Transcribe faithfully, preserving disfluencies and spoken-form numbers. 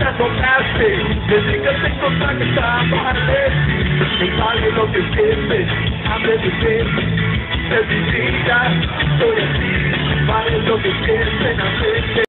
that's fantastic. The niggas think I'm like a star behind me. They finally love this business. I'm living this. Everything that, so you see, finally love this business. I'm living this.